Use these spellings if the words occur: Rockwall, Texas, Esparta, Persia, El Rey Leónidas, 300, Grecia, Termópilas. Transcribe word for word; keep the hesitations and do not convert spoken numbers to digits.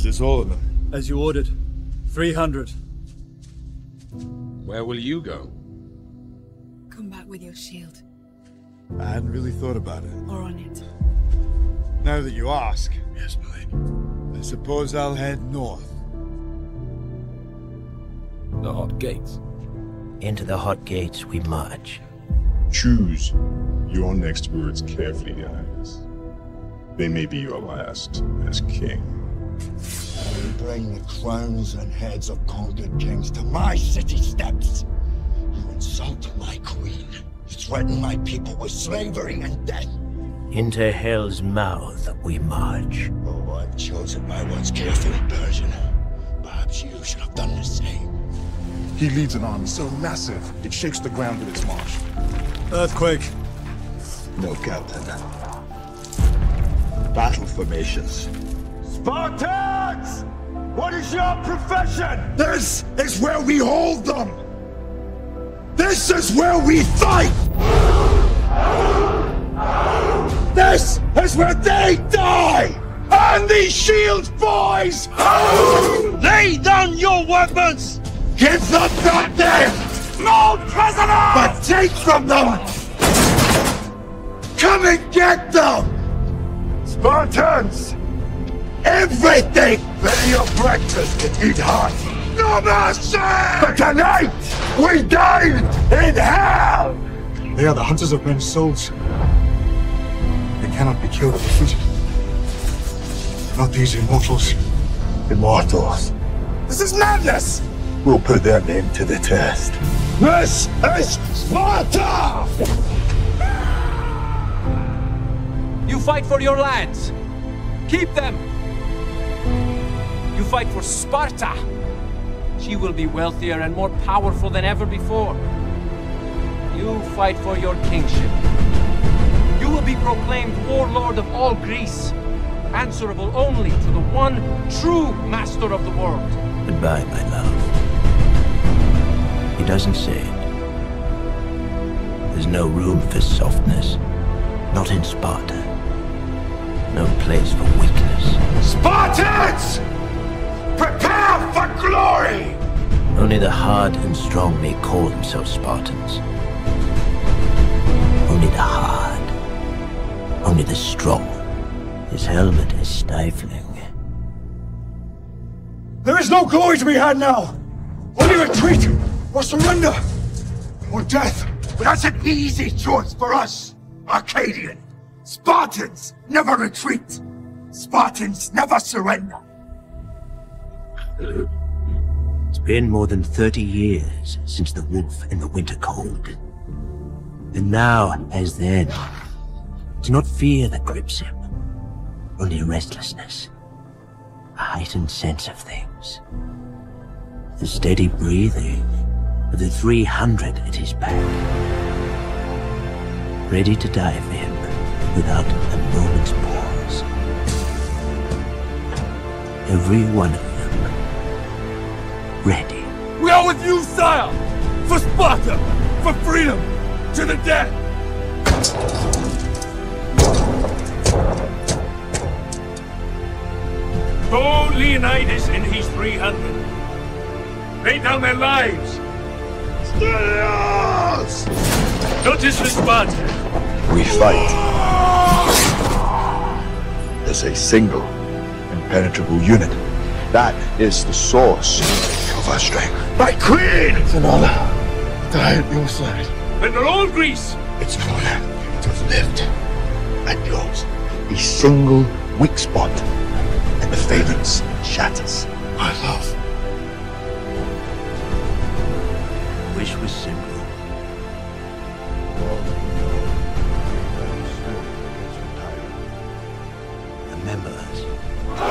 Is this all of them? As you ordered. three hundred. Where will you go? Come back with your shield. I hadn't really thought about it. Or on it. Now that you ask. Yes, my lady. I suppose I'll head north. The hot gates. Into the hot gates we march. Choose your next words carefully, guys. They may be your last as king. I will bring the crowns and heads of conquered kings to my city steps. You insult my queen. You threaten my people with slavery and death. Into hell's mouth we march. Oh, I've chosen my words carefully, Persian. Perhaps you should have done the same. He leads an army so massive, it shakes the ground with its march. Earthquake. No, Captain. Battle formations. Spartans! What is your profession? This is where we hold them! This is where we fight! This is where they die! And these shield boys! Lay down your weapons! Give them back there! No prisoners! But take from them! Come and get them! Spartans! Everything! Bury your breakfast and eat hot! No mercy! But tonight, we died in hell! They are the hunters of men's souls. They cannot be killed with food. Not these immortals. Immortals. This is madness! We'll put their name to the test. This is Sparta! You fight for your lands. Keep them. You fight for Sparta. She will be wealthier and more powerful than ever before. You fight for your kingship. You will be proclaimed warlord of all Greece, answerable only to the one true master of the world. Goodbye, my love. He doesn't say it. There's no room for softness. Not in Sparta. No place for weakness. Spartans! Prepare for glory! Only the hard and strong may call themselves Spartans. Only the hard. Only the strong. His helmet is stifling. There is no glory to be had now! Only retreat! Or surrender! Or death! But that's an easy choice for us, Arcadian! Spartans never retreat! Spartans never surrender! It's been more than thirty years since the wolf and the winter cold. And now, as then, it's not fear that grips him, only restlessness. A heightened sense of things. The steady breathing of the three hundred at his back, ready to die for him without a moment's pause. Every one of them ready. We are with you, sire! For Sparta! For freedom! To the death! Go Leonidas and his three hundred! Lay down their lives! Notice the Spartan. We fight as a single, impenetrable unit. That is the source of our strength. My queen! It's an honor to die at your side. And in all Greece, it's an honor to have lived at yours. A single weak spot, and the phalanx shatters. My love. The wish was simple. Remember us.